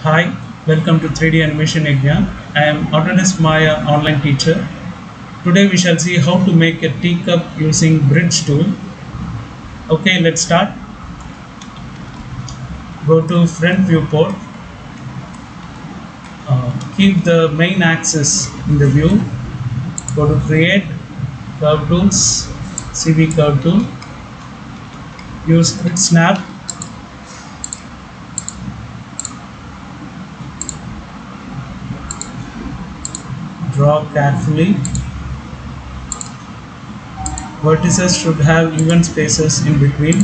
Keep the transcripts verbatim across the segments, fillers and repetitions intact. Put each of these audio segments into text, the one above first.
Hi, welcome to three D Animation Yagna. I am Autodesk Maya online teacher. Today we shall see how to make a teacup using bridge tool. Okay, let's start. Go to front viewport. Uh, keep the main axis in the view. Go to create, curve tools, C V curve tool. Use quick snap. Draw carefully. Vertices should have even spaces in between.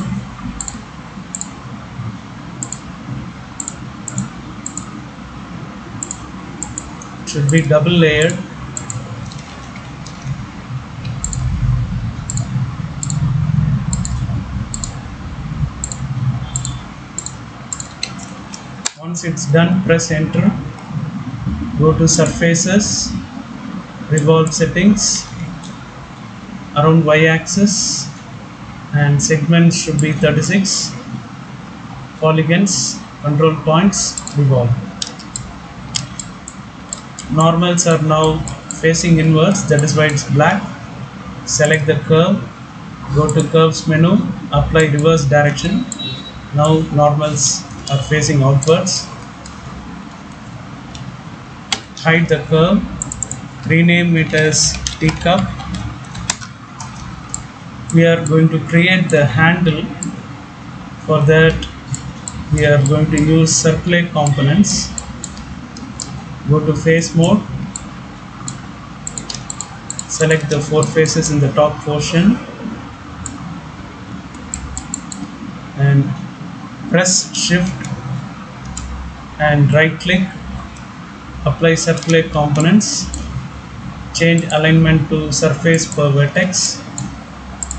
It should be double layered. Once it's done, press enter. Go to surfaces, revolve settings, around y-axis, and segments should be thirty-six, polygons, control points, revolve. Normals are now facing inwards, that is why it's black. Select the curve, go to curves menu, apply reverse direction. Now normals are facing outwards. Hide the curve, rename it as teacup. We are going to create the handle. For that we are going to use circulate components. Go to face mode, select the four faces in the top portion and press shift and right click. Apply circulate components, change alignment to surface per vertex.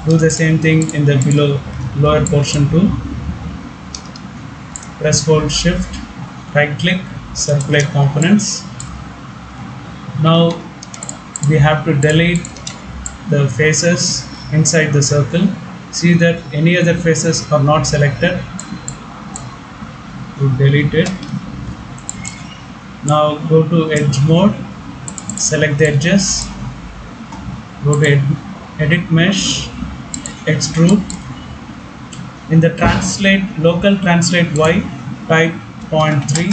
Do the same thing in the below lower portion too. Press hold shift, right click, circulate components. Now we have to delete the faces inside the circle. See that any other faces are not selected. To delete it. Now go to edge mode, select the edges, go to ed edit mesh, extrude. In the translate, local translate Y, type zero point three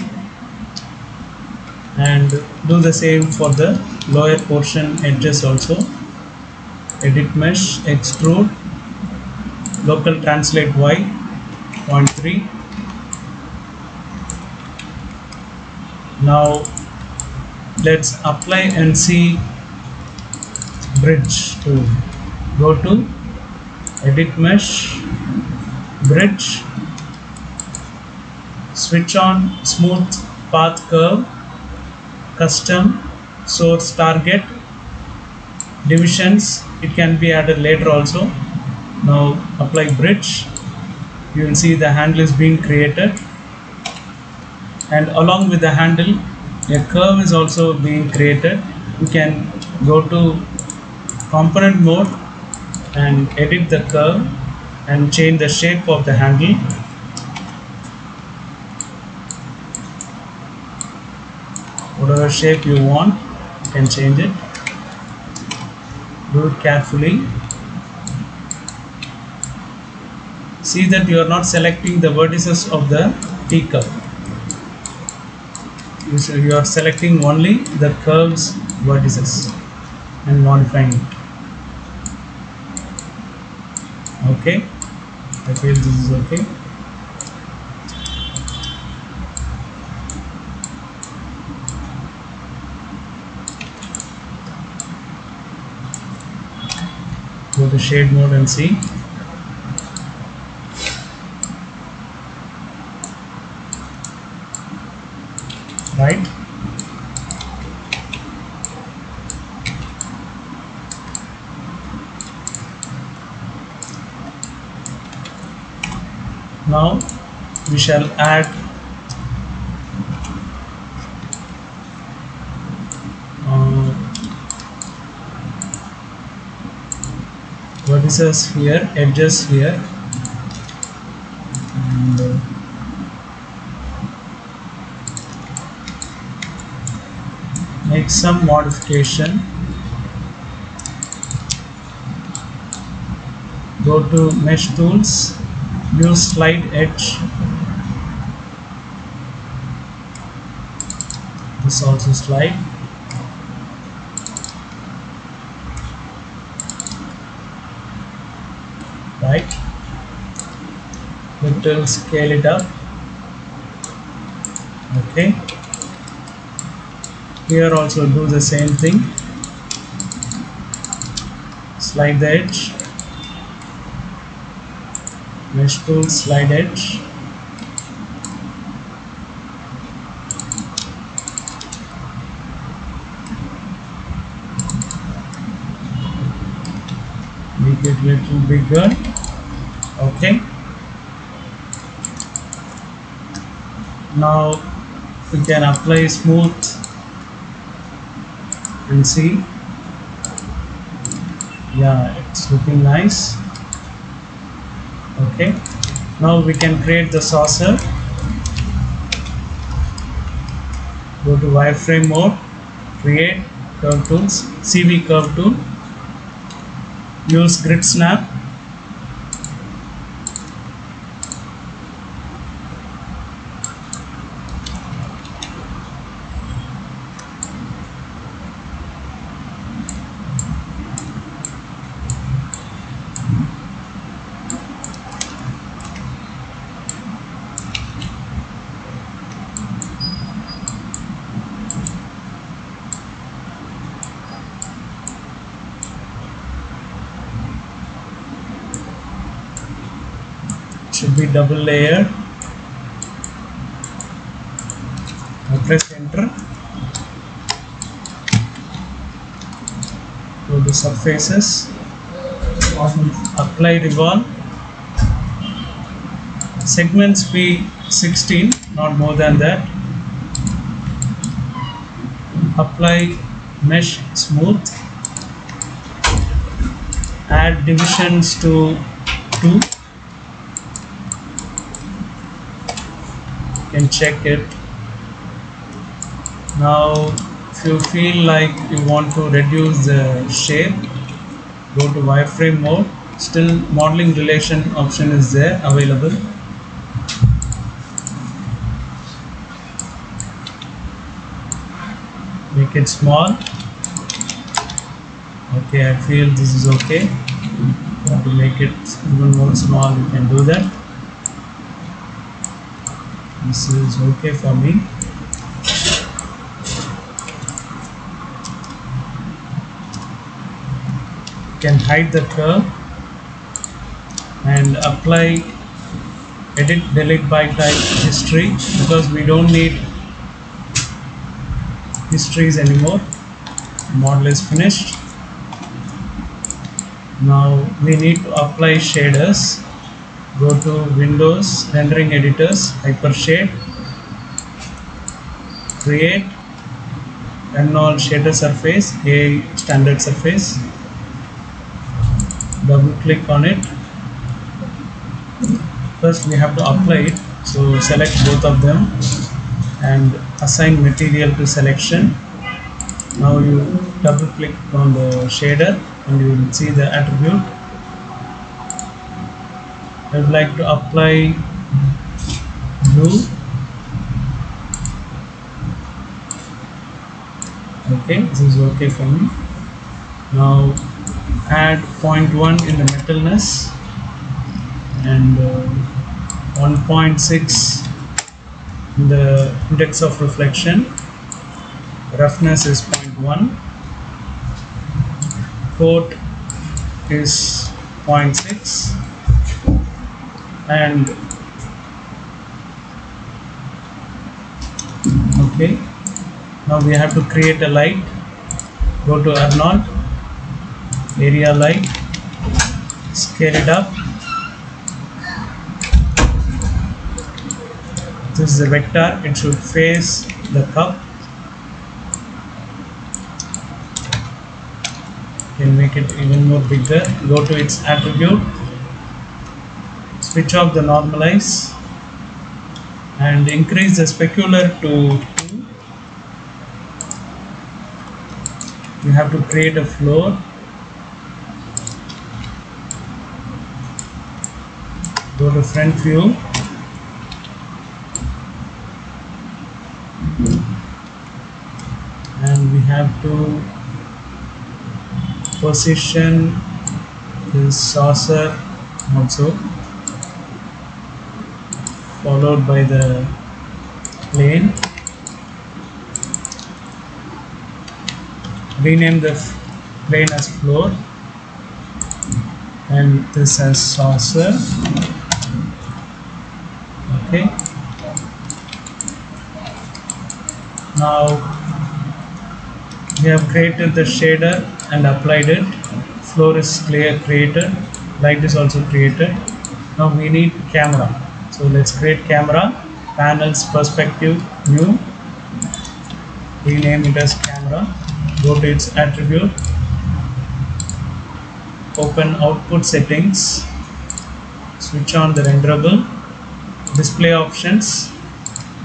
and do the same for the lower portion edges also. Edit mesh, extrude, local translate Y, zero point three. Now let's apply and see bridge tool. Go to edit mesh, bridge, switch on smooth path curve, custom, source target, divisions, it can be added later also. Now apply bridge, you will see the handle is being created. And along with the handle, a curve is also being created. You can go to component mode and edit the curve and change the shape of the handle. Whatever shape you want, you can change it. Do it carefully. See that you are not selecting the vertices of the teacup. So you are selecting only the curves vertices and modifying it. Okay, I feel this is okay. Go to shade mode and see. Right. Now we shall add uh, vertices here, edges here, and uh, make some modification, go to mesh tools, use slide edge. This also slide. Right. Little scale it up. Okay. Here also do the same thing. Slide the edge. Mesh tool, slide edge. Make it little bigger. Okay. Now we can apply smooth and see. Yeah, it's looking nice. Okay, now we can create the saucer. Go to wireframe mode, create curve tools, C V curve tool, use grid snap, should be double layer. I press enter. Go to surfaces, apply revolve, segments be sixteen, not more than that. Apply mesh smooth, add divisions to two. Can check it. Now if you feel like you want to reduce the shape, go to wireframe mode, still modeling relation option is there available. Make it small. Okay, I feel this is okay. To make it even more small, you can do that. This is okay for me. Can hide the curve and apply edit delete by type history, because we don't need histories anymore. Model is finished. Now we need to apply shaders. Go to Windows, rendering editors, hyper shade, create Arnold shader surface, a standard surface, double click on it. First we have to apply it, so select both of them and assign material to selection. Now you double click on the shader and you will see the attribute. I would like to apply blue. Okay, this is okay for me. Now add zero point one in the metalness and uh, one point six in the index of reflection. Roughness is zero point one. Coat is zero point six. And okay, now we have to create a light. Go to Arnold, area light, scale it up. This is a vector, it should face the cup. Can make it even more bigger. Go to its attribute. Switch off the normalize and increase the specular to two you have to create a floor. Go to front view. And we have to position this saucer also, followed by the plane. Rename the plane as floor and this as saucer. Okay, now we have created the shader and applied it. Floor is clear created, light is also created. Now we need camera, so let's create camera. Panels, perspective, new, rename it as camera. Go to its attribute, open output settings, switch on the renderable, display options,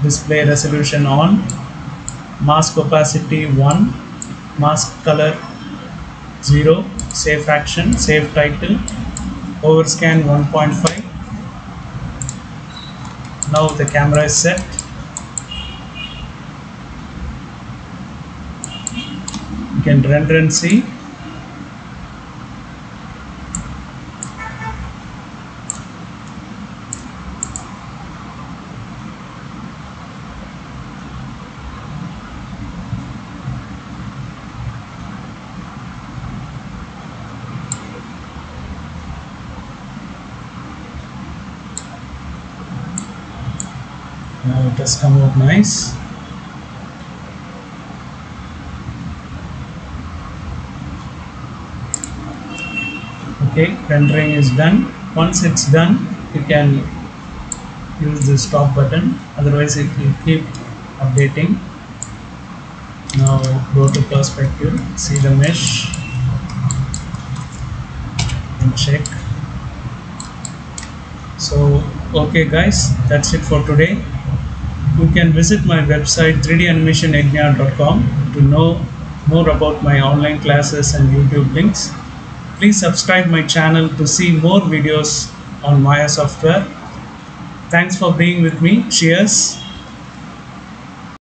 display resolution on, mask opacity one, mask color zero, save action, save title, overscan one point five. Now the camera is set. You can render and see. Now it has come out nice. Okay, rendering is done. Once it's done, you can use the stop button, otherwise it will keep updating. Now go to perspective, see the mesh and check. So okay guys, that's it for today. You can visit my website three d animation agna dot com to know more about my online classes and YouTube links. Please subscribe my channel to see more videos on Maya software. Thanks for being with me. Cheers.